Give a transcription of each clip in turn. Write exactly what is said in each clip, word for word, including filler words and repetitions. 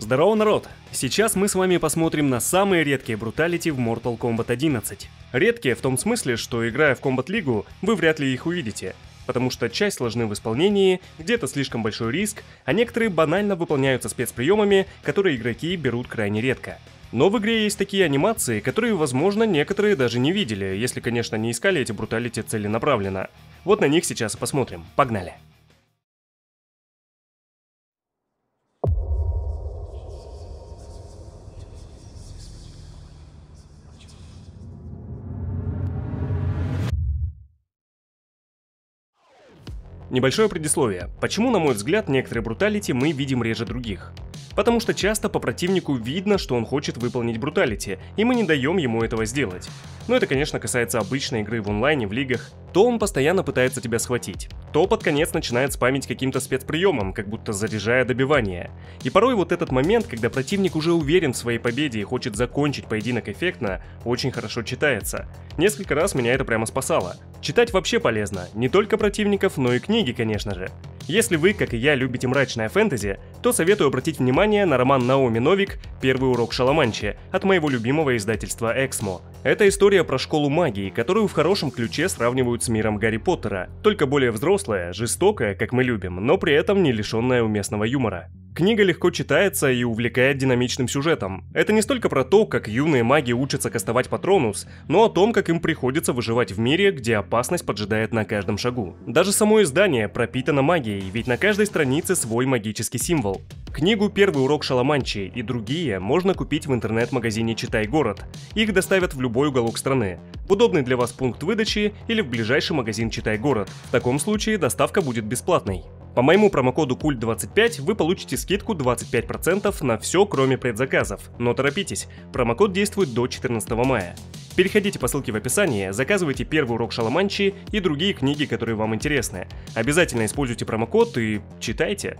Здорово, народ! Сейчас мы с вами посмотрим на самые редкие бруталити в Мортал Комбат одиннадцать. Редкие в том смысле, что, играя в Combat League, вы вряд ли их увидите, потому что часть сложны в исполнении, где-то слишком большой риск, а некоторые банально выполняются спецприемами, которые игроки берут крайне редко. Но в игре есть такие анимации, которые, возможно, некоторые даже не видели, если, конечно, не искали эти бруталити целенаправленно. Вот на них сейчас и посмотрим. Погнали! Небольшое предисловие. Почему, на мой взгляд, некоторые бруталити мы видим реже других? Потому что часто по противнику видно, что он хочет выполнить бруталити, и мы не даем ему этого сделать. Но это, конечно, касается обычной игры в онлайне, в лигах. То он постоянно пытается тебя схватить, то под конец начинает спамить каким-то спецприемом, как будто заряжая добивание. И порой вот этот момент, когда противник уже уверен в своей победе и хочет закончить поединок эффектно, очень хорошо читается. Несколько раз меня это прямо спасало. Читать вообще полезно, не только противников, но и книги. Книги, конечно же. Если вы, как и я, любите мрачное фэнтези, то советую обратить внимание на роман Наоми Новик «Первый урок Шоломанчи» от моего любимого издательства «Эксмо». Это история про школу магии, которую в хорошем ключе сравнивают с миром Гарри Поттера, только более взрослая, жестокая, как мы любим, но при этом не лишенная уместного юмора. Книга легко читается и увлекает динамичным сюжетом. Это не столько про то, как юные маги учатся кастовать патронус, но о том, как им приходится выживать в мире, где опасность поджидает на каждом шагу. Даже само издание пропитано магией, ведь на каждой странице свой магический символ. Книгу «Первый урок Шоломанчи» и другие можно купить в интернет-магазине «Читай-город». Их доставят в любой уголок страны, в удобный для вас пункт выдачи или в ближайший магазин «Читай-город». В таком случае доставка будет бесплатной. По моему промокоду культ двадцать пять вы получите скидку двадцать пять процентов на все, кроме предзаказов, но торопитесь, промокод действует до четырнадцатого мая. Переходите по ссылке в описании, заказывайте «Первый урок Шоломанчи» и другие книги, которые вам интересны. Обязательно используйте промокод и читайте.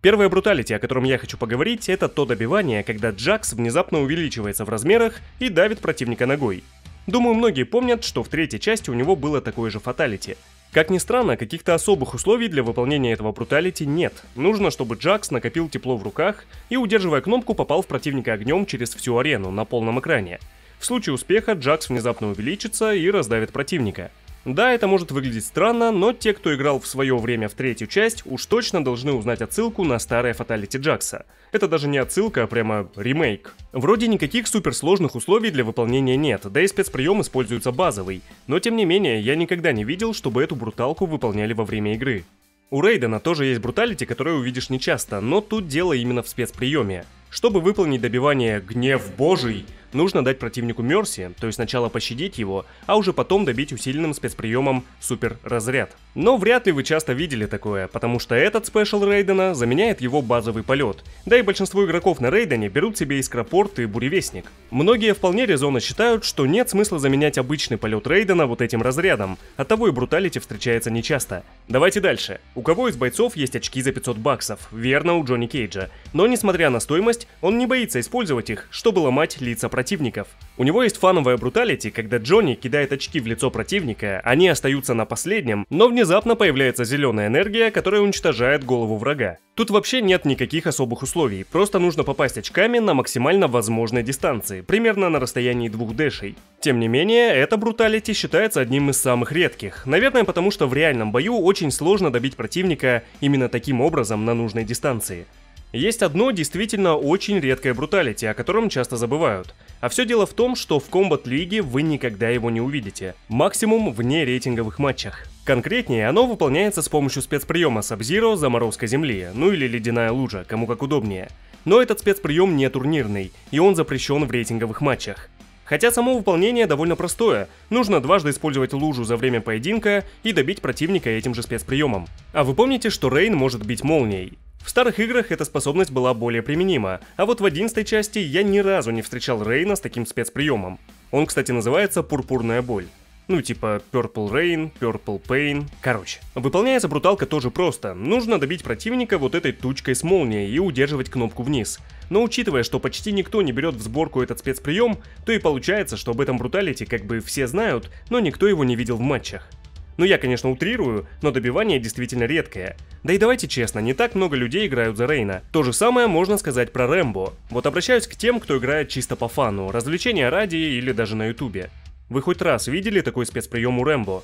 Первое бруталити, о котором я хочу поговорить, это то добивание, когда Джакс внезапно увеличивается в размерах и давит противника ногой. Думаю, многие помнят, что в третьей части у него было такое же фаталити. Как ни странно, каких-то особых условий для выполнения этого бруталити нет. Нужно, чтобы Джакс накопил тепло в руках и, удерживая кнопку, попал в противника огнем через всю арену на полном экране. В случае успеха Джакс внезапно увеличится и раздавит противника. Да, это может выглядеть странно, но те, кто играл в свое время в третью часть, уж точно должны узнать отсылку на старое фаталити Джакса. Это даже не отсылка, а прямо ремейк. Вроде никаких суперсложных условий для выполнения нет, да и спецприем используется базовый, но тем не менее я никогда не видел, чтобы эту бруталку выполняли во время игры. У Рейдена тоже есть бруталити, которую увидишь нечасто, но тут дело именно в спецприеме. Чтобы выполнить добивание «Гнев Божий», нужно дать противнику мерси, то есть сначала пощадить его, а уже потом добить усиленным спецприемом «Супер разряд». Но вряд ли вы часто видели такое, потому что этот спешл Рейдена заменяет его базовый полет, да и большинство игроков на Рейдене берут себе искропорт и буревестник. Многие вполне резонно считают, что нет смысла заменять обычный полет Рейдена вот этим разрядом, оттого и бруталити встречается нечасто. Давайте дальше. У кого из бойцов есть очки за пятьсот баксов? Верно, у Джонни Кейджа. Но несмотря на стоимость, он не боится использовать их, чтобы ломать лица противника. Противников. У него есть фановая бруталити, когда Джонни кидает очки в лицо противника, они остаются на последнем, но внезапно появляется зеленая энергия, которая уничтожает голову врага. Тут вообще нет никаких особых условий, просто нужно попасть очками на максимально возможной дистанции, примерно на расстоянии двух дэшей. Тем не менее, эта бруталити считается одним из самых редких, наверное, потому что в реальном бою очень сложно добить противника именно таким образом на нужной дистанции. Есть одно действительно очень редкое бруталити, о котором часто забывают. А все дело в том, что в Combat League вы никогда его не увидите. Максимум вне рейтинговых матчах. Конкретнее, оно выполняется с помощью спецприема Sub-Zero «Заморозка земли», ну или «Ледяная лужа», кому как удобнее. Но этот спецприем не турнирный, и он запрещен в рейтинговых матчах. Хотя само выполнение довольно простое, нужно дважды использовать лужу за время поединка и добить противника этим же спецприемом. А вы помните, что Рейн может бить молнией? В старых играх эта способность была более применима, а вот в одиннадцатой части я ни разу не встречал Рейна с таким спецприемом. Он, кстати, называется «Пурпурная боль». Ну типа Purple Rain, Purple Pain, короче. Выполняется бруталка тоже просто, нужно добить противника вот этой тучкой с молнией и удерживать кнопку вниз. Но учитывая, что почти никто не берет в сборку этот спецприем, то и получается, что об этом бруталити как бы все знают, но никто его не видел в матчах. Ну я, конечно, утрирую, но добивание действительно редкое. Да и давайте честно, не так много людей играют за Рейна. То же самое можно сказать про Рэмбо. Вот обращаюсь к тем, кто играет чисто по фану, развлечения ради или даже на ютубе. Вы хоть раз видели такой спецприем у Рэмбо?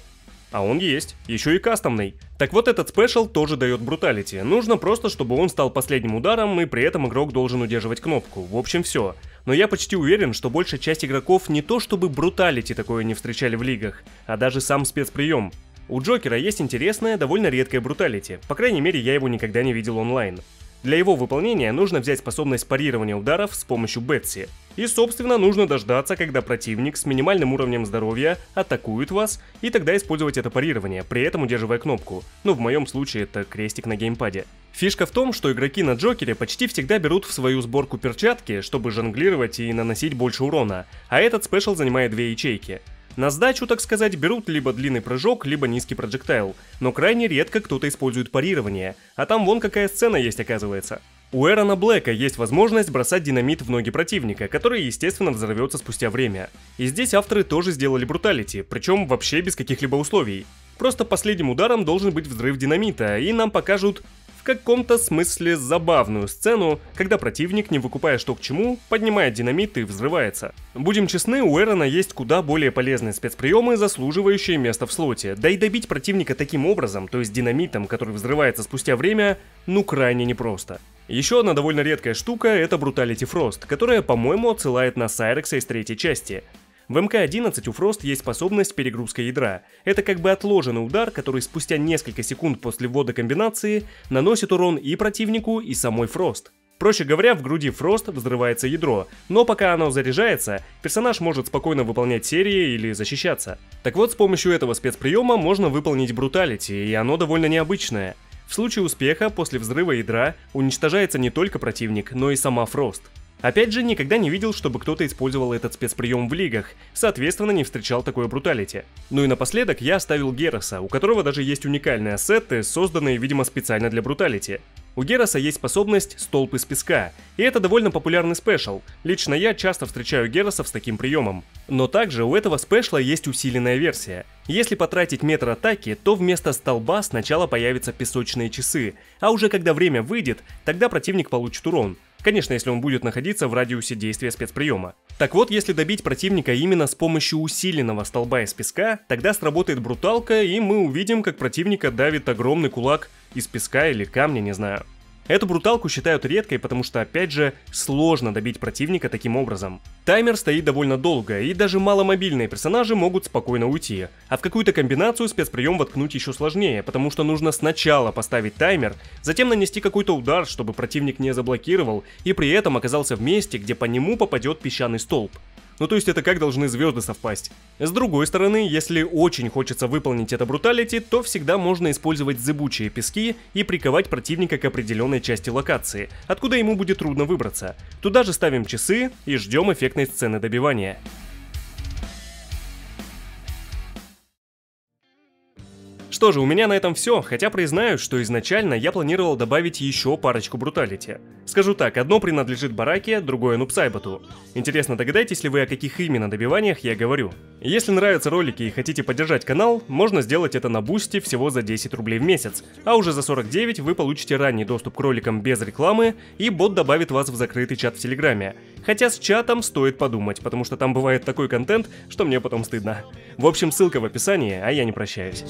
А он есть, еще и кастомный. Так вот, этот спешл тоже дает бруталити. Нужно просто, чтобы он стал последним ударом, и при этом игрок должен удерживать кнопку. В общем, все. Но я почти уверен, что большая часть игроков не то чтобы бруталити такое не встречали в лигах, а даже сам спецприем. У Джокера есть интересная, довольно редкая бруталити. По крайней мере, я его никогда не видел онлайн. Для его выполнения нужно взять способность парирования ударов с помощью Бетси. И, собственно, нужно дождаться, когда противник с минимальным уровнем здоровья атакует вас, и тогда использовать это парирование, при этом удерживая кнопку. Ну, в моем случае это крестик на геймпаде. Фишка в том, что игроки на Джокере почти всегда берут в свою сборку перчатки, чтобы жонглировать и наносить больше урона, а этот спешл занимает две ячейки. На сдачу, так сказать, берут либо длинный прыжок, либо низкий проджектайл, но крайне редко кто-то использует парирование, а там вон какая сцена есть, оказывается. У Эррона Блэка есть возможность бросать динамит в ноги противника, который, естественно, взорвется спустя время. И здесь авторы тоже сделали бруталити, причем вообще без каких-либо условий. Просто последним ударом должен быть взрыв динамита, и нам покажут в каком-то смысле забавную сцену, когда противник, не выкупая что к чему, поднимает динамит и взрывается. Будем честны, у Эррона есть куда более полезные спецприемы, заслуживающие места в слоте, да и добить противника таким образом, то есть динамитом, который взрывается спустя время, ну крайне непросто. Еще одна довольно редкая штука — это бруталити Фрост, которая, по-моему, отсылает на Сайрекса из третьей части. В эм ка одиннадцать у Фрост есть способность перегрузка ядра. Это как бы отложенный удар, который спустя несколько секунд после ввода комбинации наносит урон и противнику, и самой Фрост. Проще говоря, в груди Фрост взрывается ядро, но пока оно заряжается, персонаж может спокойно выполнять серии или защищаться. Так вот, с помощью этого спецприема можно выполнить бруталити, и оно довольно необычное. В случае успеха после взрыва ядра уничтожается не только противник, но и сама Фрост. Опять же, никогда не видел, чтобы кто-то использовал этот спецприем в лигах, соответственно, не встречал такое бруталити. Ну и напоследок я оставил Гераса, у которого даже есть уникальные ассеты, созданные, видимо, специально для бруталити. У Гераса есть способность «Столб из песка», и это довольно популярный спешл, лично я часто встречаю Герасов с таким приемом. Но также у этого спешла есть усиленная версия. Если потратить метр атаки, то вместо столба сначала появятся песочные часы, а уже когда время выйдет, тогда противник получит урон. Конечно, если он будет находиться в радиусе действия спецприема. Так вот, если добить противника именно с помощью усиленного столба из песка, тогда сработает бруталка, и мы увидим, как противника давит огромный кулак из песка или камня, не знаю. Эту бруталку считают редкой, потому что, опять же, сложно добить противника таким образом. Таймер стоит довольно долго, и даже маломобильные персонажи могут спокойно уйти. А в какую-то комбинацию спецприем воткнуть еще сложнее, потому что нужно сначала поставить таймер, затем нанести какой-то удар, чтобы противник не заблокировал, и при этом оказался в месте, где по нему попадет песчаный столб. Ну то есть это как должны звезды совпасть. С другой стороны, если очень хочется выполнить это бруталити, то всегда можно использовать зыбучие пески и приковать противника к определенной части локации, откуда ему будет трудно выбраться. Туда же ставим часы и ждем эффектной сцены добивания. Что же, у меня на этом все, хотя признаюсь, что изначально я планировал добавить еще парочку бруталити. Скажу так, одно принадлежит Бараке, другое Нубсайботу. Интересно, догадаетесь ли вы, о каких именно добиваниях я говорю? Если нравятся ролики и хотите поддержать канал, можно сделать это на Бусти всего за десять рублей в месяц, а уже за сорок девять вы получите ранний доступ к роликам без рекламы, и бот добавит вас в закрытый чат в Телеграме. Хотя с чатом стоит подумать, потому что там бывает такой контент, что мне потом стыдно. В общем, ссылка в описании, а я не прощаюсь.